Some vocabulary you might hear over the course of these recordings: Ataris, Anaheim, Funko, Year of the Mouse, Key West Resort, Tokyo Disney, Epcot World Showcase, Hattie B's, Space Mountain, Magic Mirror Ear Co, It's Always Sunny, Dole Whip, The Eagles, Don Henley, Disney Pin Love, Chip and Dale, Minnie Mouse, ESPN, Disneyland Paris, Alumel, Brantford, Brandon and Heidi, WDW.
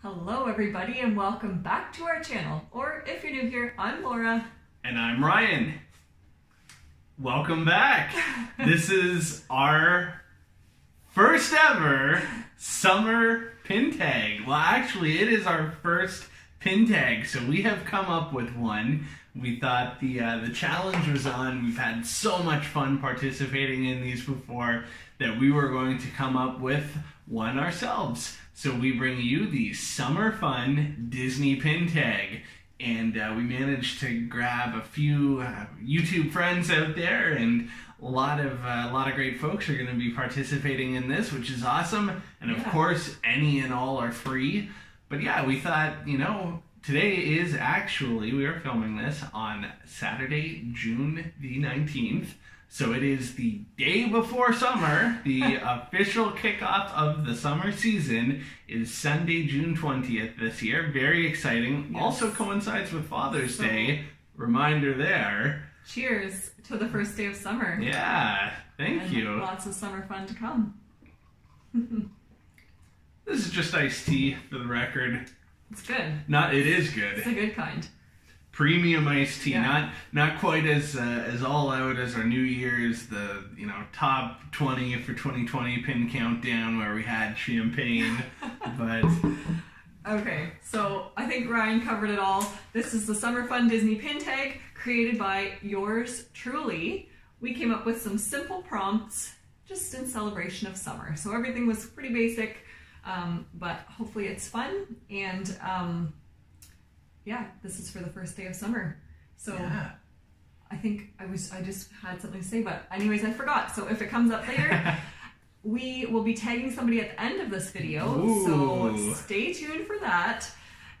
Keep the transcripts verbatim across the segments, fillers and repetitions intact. Hello everybody and welcome back to our channel, or if you're new here, I'm Laura. And I'm Ryan. Welcome back. This is our first ever summer pin tag. Well, actually it is our first pin tag, so we have come up with one. We thought the uh, the challenge was on. We've had so much fun participating in these before that we were going to come up with one ourselves. So we bring you the Summer Fun Disney Pin Tag. And uh, we managed to grab a few uh, YouTube friends out there, and a lot of uh, a lot of great folks are going to be participating in this, which is awesome. And of yeah. course, any and all are free. But yeah, we thought, you know, today is actually, we are filming this on Saturday, June the nineteenth. So it is the day before summer. The official kickoff of the summer season is Sunday, June twentieth this year. Very exciting. Yes. Also coincides with Father's so, Day. Reminder there. Cheers to the first day of summer. Yeah, thank and you. Lots of summer fun to come. This is just iced tea for the record. It's good. Not, it is good. It's a good kind. Premium iced tea, yeah. not not quite as uh, as all out as our New Year's, the you know top twenty for twenty twenty pin countdown where we had champagne, but okay. So I think Ryan covered it all. This is the Summer Fun Disney Pin Tag created by yours truly. We came up with some simple prompts just in celebration of summer. So everything was pretty basic, um, but hopefully it's fun and. Um, Yeah, this is for the first day of summer. So yeah. I think I was I just had something to say, but anyways, I forgot. So if it comes up later, we will be tagging somebody at the end of this video. Ooh. So stay tuned for that.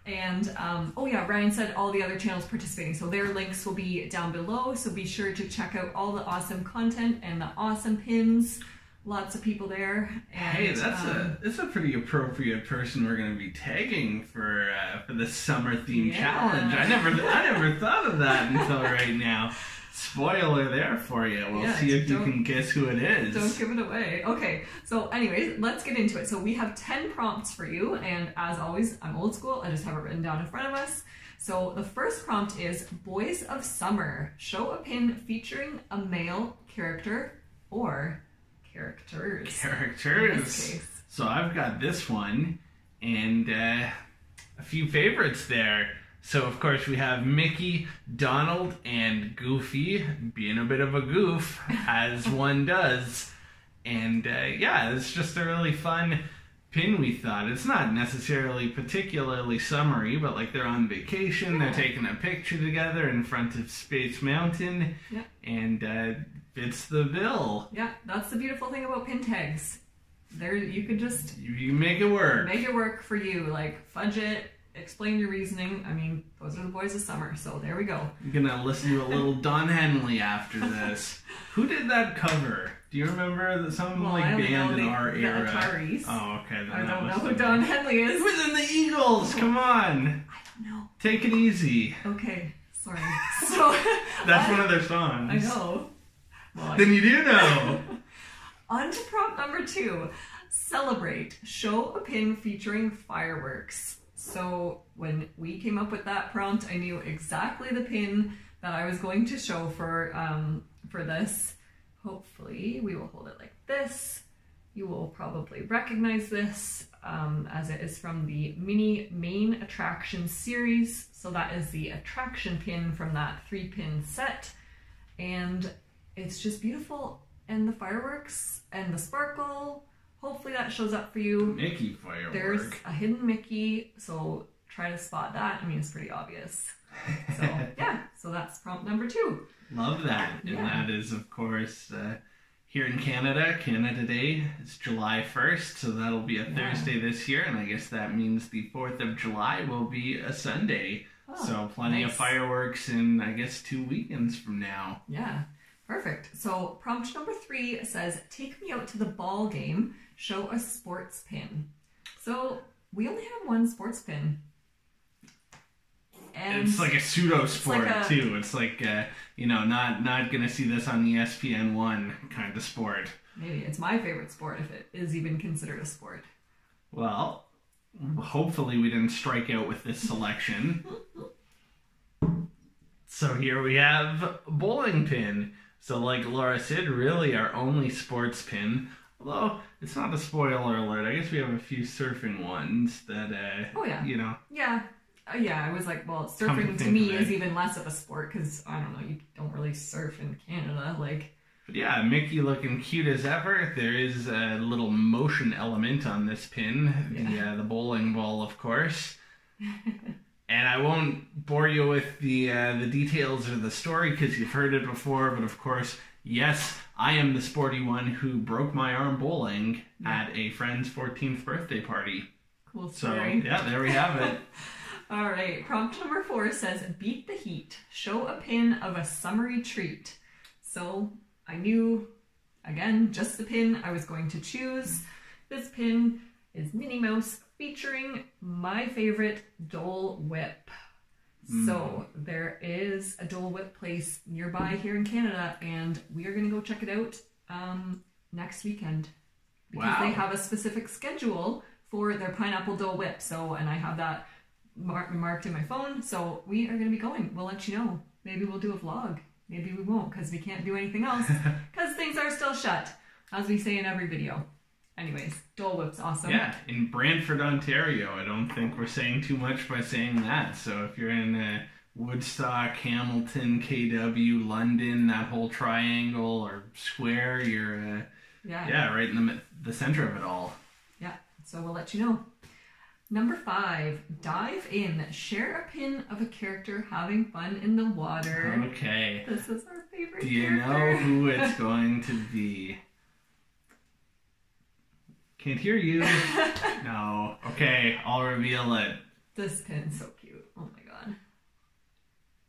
And um, oh yeah, Ryan said all the other channels participating. So their links will be down below. So be sure to check out all the awesome content and the awesome pins. Lots of people there. And, hey, that's um, a that's a pretty appropriate person we're going to be tagging for uh, for the summer theme yeah. challenge. I never I never thought of that until right now. Spoiler there for you. We'll yeah, see if you can guess who it is. Don't give it away. Okay. So, anyways, let's get into it. So we have ten prompts for you, and as always, I'm old school. I just have it written down in front of us. So the first prompt is Boys of Summer. Show a pin featuring a male character or. Characters. Characters. So I've got this one and uh, a few favorites there. So of course we have Mickey, Donald, and Goofy being a bit of a goof as one does. And uh, yeah, it's just a really fun pin we thought. It's not necessarily particularly summery, but like they're on vacation, yeah. they're taking a picture together in front of Space Mountain. Yeah. And uh, it's the bill. Yeah, that's the beautiful thing about pin tags. There, you could just you make it work. Make it work for you. Like fudge it. Explain your reasoning. I mean, those are the boys of summer. So there we go. I'm gonna listen to a little Don Henley after this. Who did that cover? Do you remember that some well, like band know, in our the era? Ataris. Oh, okay. Then I that don't know who Don Henley is. He was in The Eagles. Come on. I don't know. Take it easy. Okay, sorry. So that's I, one of their songs. I know. Well, then you do know. On to prompt number two. Celebrate. Show a pin featuring fireworks. So when we came up with that prompt, I knew exactly the pin that I was going to show for um, for this. Hopefully we will hold it like this. You will probably recognize this um, as it is from the Mini Main Attraction series. So that is the attraction pin from that three pin set. And it's just beautiful, and the fireworks and the sparkle. Hopefully that shows up for you. Mickey fireworks. There's a hidden Mickey, so try to spot that. I mean, it's pretty obvious. So yeah, so that's prompt number two. Love that, and yeah. that is of course uh, here in Canada. Canada Day is July first, so that'll be a yeah. Thursday this year, and I guess that means the fourth of July will be a Sunday. Oh, so plenty nice. Of fireworks in I guess two weekends from now. Yeah. Perfect. So prompt number three says, take me out to the ball game, show a sports pin. So we only have one sports pin. And it's like a pseudo sport like a, too. It's like, uh, you know, not, not going to see this on E S P N one kind of sport. Maybe. It's my favorite sport if it is even considered a sport. Well, Hopefully we didn't strike out with this selection. So here we have bowling pin. So like Laura said, really our only sports pin. Although, it's not a spoiler alert. I guess we have a few surfing ones that, uh, oh, yeah. you know. Yeah. Uh, yeah, I was like, well, surfing to, to me is even less of a sport because, I don't know, you don't really surf in Canada. Like. But yeah, Mickey looking cute as ever. There is a little motion element on this pin. Yeah. The, uh, the bowling ball, of course. And I won't bore you with the uh, the details or the story because you've heard it before, but of course... Yes, I am the sporty one who broke my arm bowling yeah. at a friend's fourteenth birthday party. Cool story. So, yeah, there we have it. All right, prompt number four says, beat the heat. Show a pin of a summery treat. So I knew, again, just the pin I was going to choose. This pin is Minnie Mouse featuring my favorite Dole Whip. So there is a Dole Whip place nearby here in Canada, and we are going to go check it out um, next weekend. Because wow. they have a specific schedule for their Pineapple Dole Whip. So, and I have that mar marked in my phone. So we are going to be going. We'll let you know. Maybe we'll do a vlog. Maybe we won't because we can't do anything else because things are still shut, as we say in every video. Anyways, Dole Whip's awesome. Yeah, in Brantford, Ontario. I don't think we're saying too much by saying that. So if you're in uh, Woodstock, Hamilton, K W, London, that whole triangle or square, you're uh, yeah. yeah, right in the, the center of it all. Yeah, so we'll let you know. Number five, dive in. Share a pin of a character having fun in the water. Okay. This is our favorite Do you character. know who it's going to be? Can't hear you. No. Okay, I'll reveal it. This pin's so cute. Oh my god.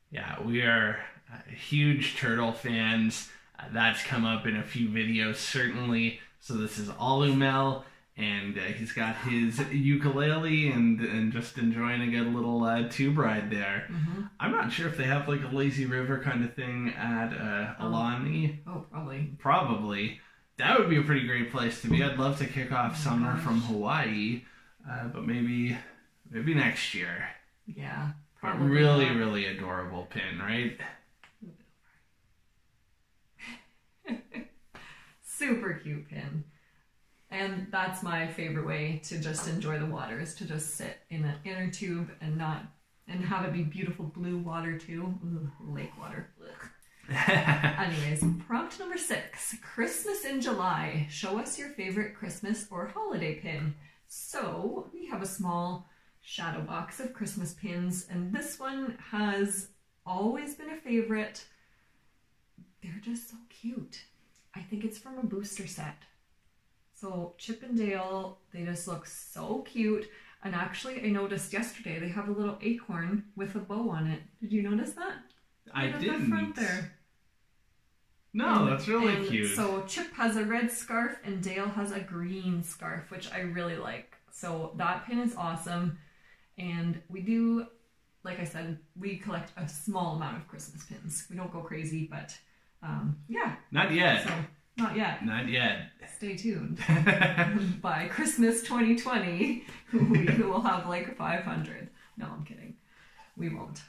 Yeah, we are uh, huge turtle fans. Uh, that's come up in a few videos, certainly. So this is Alumel, and uh, he's got his ukulele and, and just enjoying a good little uh, tube ride there. Mm-hmm. I'm not sure if they have like a lazy river kind of thing at uh, Alani. Um, oh, probably. Probably. That would be a pretty great place to be. I'd love to kick off oh summer gosh. from Hawaii, uh, but maybe maybe next year. Yeah. Probably but really, not. really adorable pin, right? Super cute pin. And that's my favorite way to just enjoy the water is to just sit in an inner tube and not and have it be beautiful blue water too. Ugh, lake water. Ugh. Anyways, prompt number six, Christmas in July. Show us your favorite Christmas or holiday pin. So we have a small shadow box of Christmas pins, and this one has always been a favorite. They're just so cute. I think it's from a booster set. So Chip and Dale, they just look so cute. And actually, I noticed yesterday they have a little acorn with a bow on it. Did you notice that? I didn't. The front there. No, and, that's really cute. So Chip has a red scarf and Dale has a green scarf, which I really like. So that pin is awesome. And we do, like I said, we collect a small amount of Christmas pins. We don't go crazy, but um, yeah. Not yet. So, not yet. Not yet. Stay tuned. By Christmas twenty twenty, we will have like five hundred. No, I'm kidding. We won't.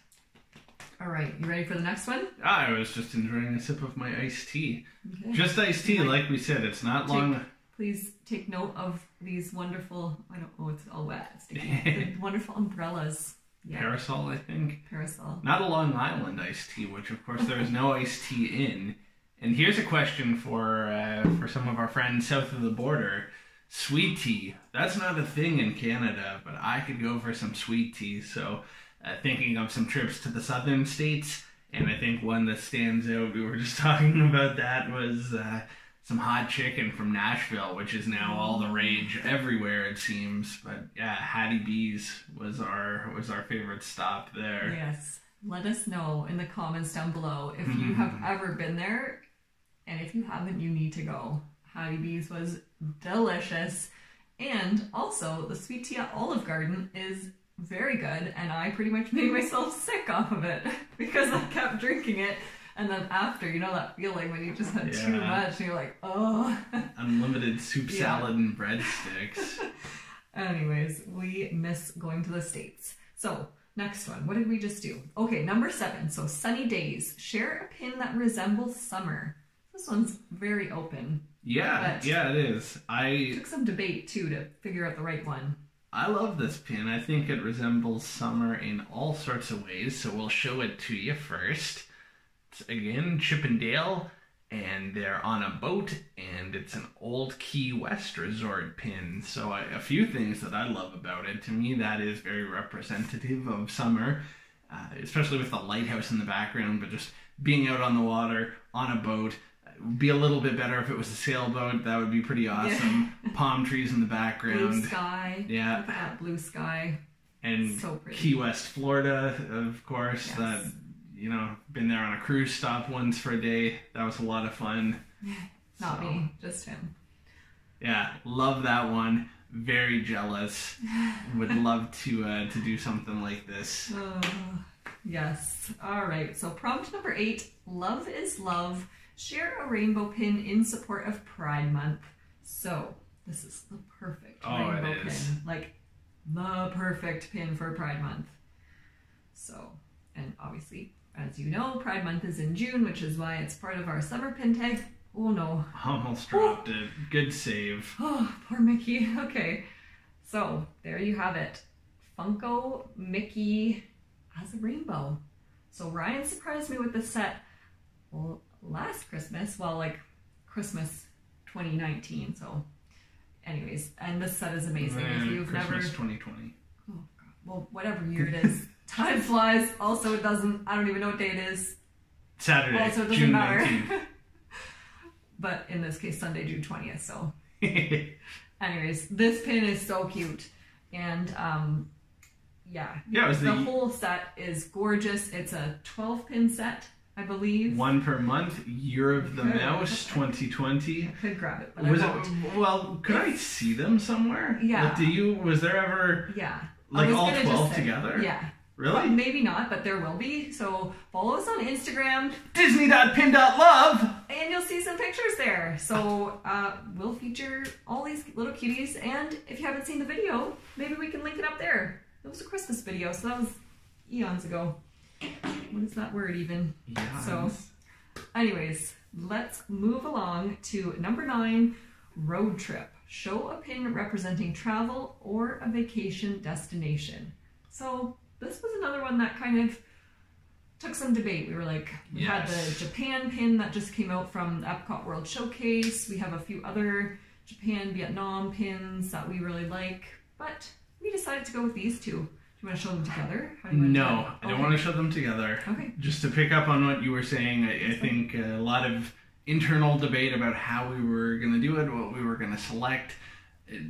All right, you ready for the next one? Ah, I was just enjoying a sip of my iced tea. Okay. Just iced tea, like we said. It's not take, long. Please take note of these wonderful, I don't know, it's all wet. It's the wonderful umbrellas. Yeah. Parasol, I think. Parasol. Not a Long Island iced tea, which, of course, there is no iced tea in. And here's a question for, uh, for some of our friends south of the border. Sweet tea. That's not a thing in Canada, but I could go for some sweet tea, so... Uh, thinking of some trips to the southern states, and I think one that stands out, we were just talking about that, was uh, some hot chicken from Nashville, which is now all the rage everywhere, it seems. But yeah, Hattie B's was our was our favorite stop there. Yes. Let us know in the comments down below if you have ever been there, and if you haven't, you need to go. Hattie B's was delicious, and also the sweet tea at Olive Garden is very good, and I pretty much made myself sick off of it because I kept drinking it, and then after, you know that feeling when you just had yeah. too much and you're like, oh. Unlimited soup yeah. salad and breadsticks. Anyways, we miss going to the States. So next one, what did we just do? Okay, number seven, so sunny days. Share a pin that resembles summer. This one's very open. Yeah, yeah, it is. I took some debate too to figure out the right one. I love this pin. I think it resembles summer in all sorts of ways, so we'll show it to you first. It's, again, Chip and Dale, and they're on a boat, and it's an old Key West Resort pin. So I, a few things that I love about it. To me, that is very representative of summer, uh, especially with the lighthouse in the background, but just being out on the water, on a boat. Would be a little bit better if it was a sailboat. That would be pretty awesome. Yeah. Palm trees in the background. Blue sky. Yeah. Look at that blue sky. And so pretty. Key West, Florida, of course. Yes. That, you know, been there on a cruise stop once for a day. That was a lot of fun. Not so, me, just him. Yeah, love that one. Very jealous. Would love to uh, to do something like this. Uh, yes. All right. So prompt number eight. Love is love. Share a rainbow pin in support of Pride Month. So this is the perfect oh, rainbow it is. pin. Like the perfect pin for Pride Month. So, and obviously, as you know, Pride Month is in June, which is why it's part of our summer pin tag. Oh no. Almost dropped oh. it. Good save. Oh, poor Mickey. Okay. So there you have it. Funko Mickey as a rainbow. So Ryan surprised me with this set. Well, last Christmas, well, like Christmas twenty nineteen, so anyways, and this set is amazing. Uh, if you've Christmas never... twenty twenty. Oh, God. Well, whatever year it is. Time flies. Also, it doesn't, I don't even know what day it is. Saturday, also, it doesn't June matter. nineteenth. But in this case, Sunday, June twentieth, so. Anyways, this pin is so cute. And, um, yeah. yeah it was the, the whole set is gorgeous. It's a twelve pin set. I believe. One per month. Year of the Mouse twenty twenty. I could grab it, but was I won't. It, well, could it's, I see them somewhere? Yeah. Like, do you, was there ever yeah. like all twelve say, together? Yeah. Really? Well, maybe not, but there will be. So follow us on Instagram. Disney dot pin dot love. And you'll see some pictures there. So uh, we'll feature all these little cuties. And if you haven't seen the video, maybe we can link it up there. It was a Christmas video, so that was eons ago. What is that word even? Yes. So anyways, let's move along to number nine, road trip. Show a pin representing travel or a vacation destination. So this was another one that kind of took some debate. We were like, we yes. had the Japan pin that just came out from Epcot World Showcase. We have a few other Japan, Vietnam pins that we really like, but we decided to go with these two. Do you want to show them together? How do you want no, to them? I don't okay. want to show them together. Okay. Just to pick up on what you were saying, I, I think a lot of internal debate about how we were going to do it, what we were going to select.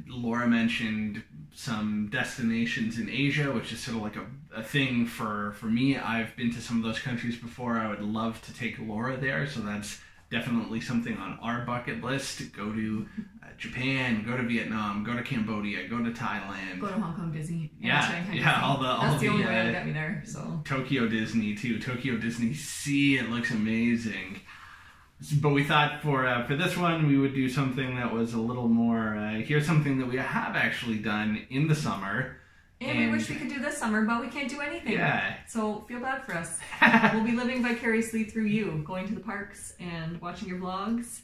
Laura mentioned some destinations in Asia, which is sort of like a, a thing for, for me. I've been to some of those countries before. I would love to take Laura there, so that's definitely something on our bucket list. Go to uh, Japan, go to Vietnam, go to Cambodia, go to Thailand. Go to Hong Kong Disney. Yeah, Shanghai yeah, Disney. all the all That's the, the only uh, way to get me there, so. Tokyo Disney too. Tokyo Disney Sea, it looks amazing. But we thought for uh, for this one, we would do something that was a little more, uh, here's something that we have actually done in the summer. And, and we wish we could do this summer, but we can't do anything. Yeah. So feel bad for us. We'll be living vicariously through you, going to the parks and watching your vlogs.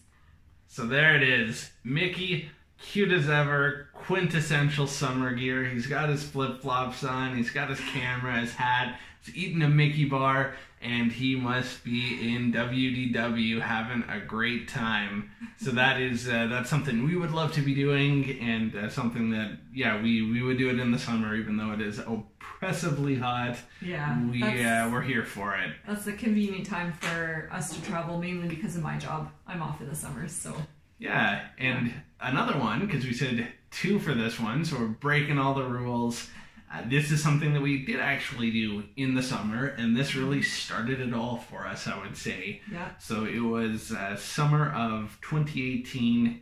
So there it is. Mickey, cute as ever, quintessential summer gear. He's got his flip-flops on, he's got his camera, his hat, he's eating a Mickey bar, and he must be in W D W having a great time. So that is uh, that's something we would love to be doing, and uh, something that yeah we we would do it in the summer, even though it is oppressively hot. Yeah, we uh, we're here for it. That's a convenient time for us to travel, mainly because of my job. I'm off in the summers, so. Yeah, and another one, because we said two for this one, so we're breaking all the rules. Uh, this is something that we did actually do in the summer, and this really started it all for us, I would say. Yeah. So it was uh, summer of twenty eighteen.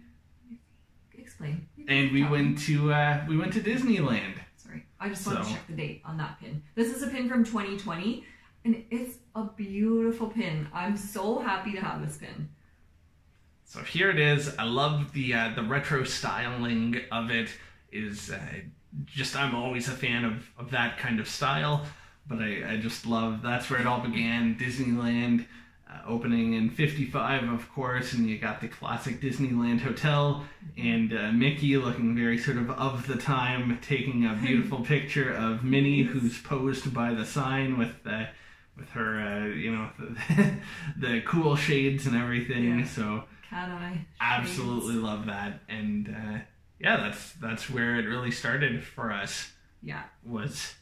Explain. And we went to uh, we went to Disneyland. Sorry, I just wanted so. to check the date on that pin. This is a pin from twenty twenty, and it's a beautiful pin. I'm so happy to have this pin. So here it is. I love the uh, the retro styling of it. is uh, just, I'm always a fan of, of that kind of style, but I, I just love, that's where it all began. Disneyland uh, opening in fifty-five, of course, and you got the classic Disneyland hotel and uh, Mickey looking very sort of of the time, taking a beautiful picture of Minnie, yes, who's posed by the sign with uh, with her, uh, you know, the, the cool shades and everything. Yeah. So cat eye. Absolutely love that. And uh, yeah, that's that's where it really started for us. Yeah, was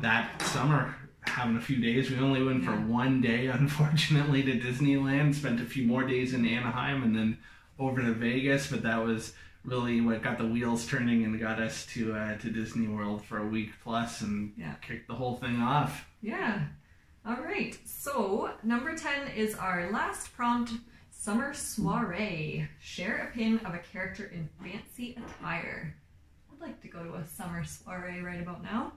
that summer, having a few days. We only went yeah. for one day, unfortunately, to Disneyland. Spent a few more days in Anaheim and then over to Vegas. But that was really what got the wheels turning and got us to uh, to Disney World for a week plus and yeah. kicked the whole thing off. Yeah. All right, so number ten is our last prompt, summer soiree. Share a pin of a character in fancy attire. I'd like to go to a summer soiree right about now.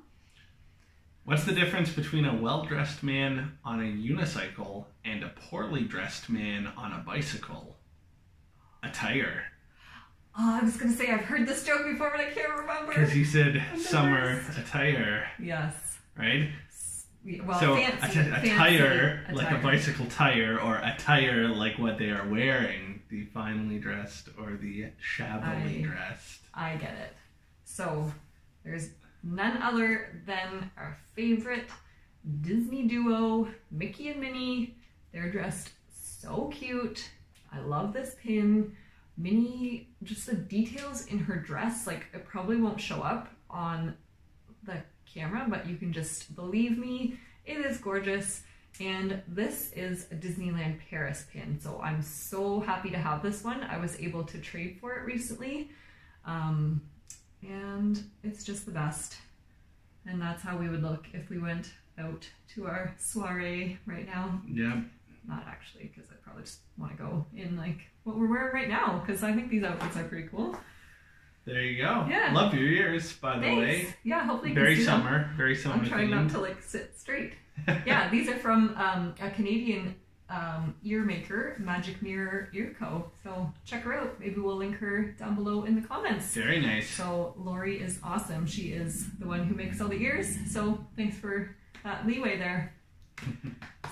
What's the difference between a well-dressed man on a unicycle and a poorly dressed man on a bicycle? Attire. Oh, I was going to say I've heard this joke before, but I can't remember. Because you said summer attire. Yes. Right? Well, so fancy, a t- attire, fancy, like attire. A bicycle tire, or attire like what they are wearing, the finely dressed or the shabbily I, dressed. I get it. So there's none other than our favorite Disney duo, Mickey and Minnie. They're dressed so cute. I love this pin. Minnie, just the details in her dress, like it probably won't show up on the camera, but you can just believe me, it is gorgeous. And this is a Disneyland Paris pin, so I'm so happy to have this one. I was able to trade for it recently, um, and it's just the best. And that's how we would look if we went out to our soiree right now. Yeah. Not actually, because I probably just want to go in like what we're wearing right now, because I think these outfits are pretty cool. There you go. Yeah. Love your ears, by the Thanks. way. Yeah, hopefully you very can see summer, them. Very summer. I'm trying theme. not to like sit straight. Yeah, these are from um, a Canadian um, ear maker, Magic Mirror Ear Co. So check her out. Maybe we'll link her down below in the comments. Very nice. So Lori is awesome. She is the one who makes all the ears. So thanks for that leeway there.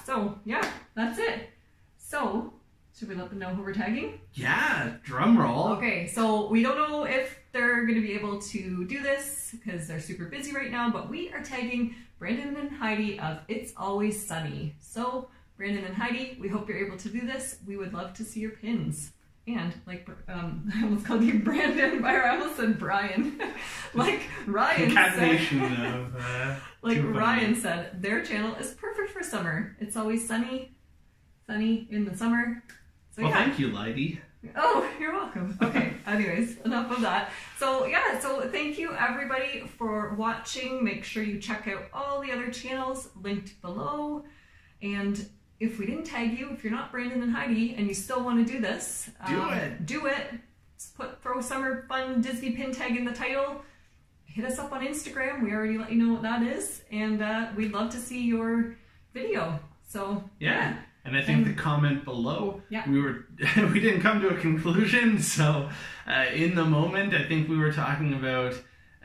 So yeah, that's it. So should we let them know who we're tagging? Yeah, drum roll. Okay, so we don't know if they're going to be able to do this because they're super busy right now, but we are tagging Brandon and Heidi of It's Always Sunny. So Brandon and Heidi, we hope you're able to do this. We would love to see your pins. And like, um, I almost called you Brandon, but I almost said Brian. Like Ryan said, of, uh, like Ryan funny. said, their channel is perfect for summer. It's always sunny, sunny in the summer. So, well, yeah. Thank you, Lady. Oh, you're welcome. Okay, anyways, enough of that. So yeah, so thank you everybody for watching. Make sure you check out all the other channels linked below. And if we didn't tag you, if you're not Brandon and Heidi and you still want to do this, do um, it. Do it. Just put throw summer fun Disney pin tag in the title. Hit us up on Instagram. We already let you know what that is, and uh, we'd love to see your video. So yeah. yeah. And I think and, the comment below, yeah. we were we didn't come to a conclusion. So uh, in the moment, I think we were talking about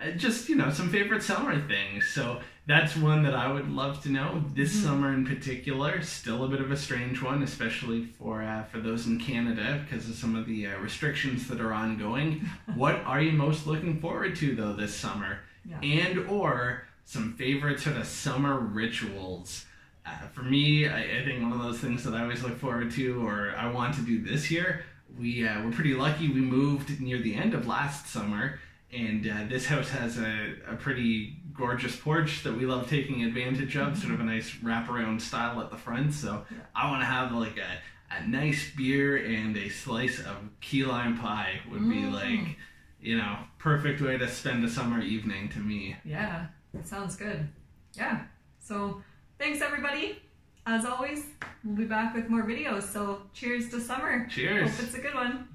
uh, just, you know, some favorite summer things. So that's one that I would love to know. This mm-hmm. summer in particular, still a bit of a strange one, especially for uh, for those in Canada because of some of the uh, restrictions that are ongoing. What are you most looking forward to, though, this summer? Yeah. And or some favorite sort of summer rituals. Uh, for me, I, I think one of those things that I always look forward to, or I want to do this year, we uh, we're pretty lucky. We moved near the end of last summer, and uh, this house has a, a pretty gorgeous porch that we love taking advantage of. Mm-hmm. Sort of a nice wraparound style at the front. So yeah. I want to have like a, a nice beer and a slice of key lime pie would mm. be like, you know, perfect way to spend a summer evening to me. Yeah, that sounds good. Yeah, so. Thanks, everybody. As always, we'll be back with more videos. So cheers to summer. Cheers. Hope it's a good one.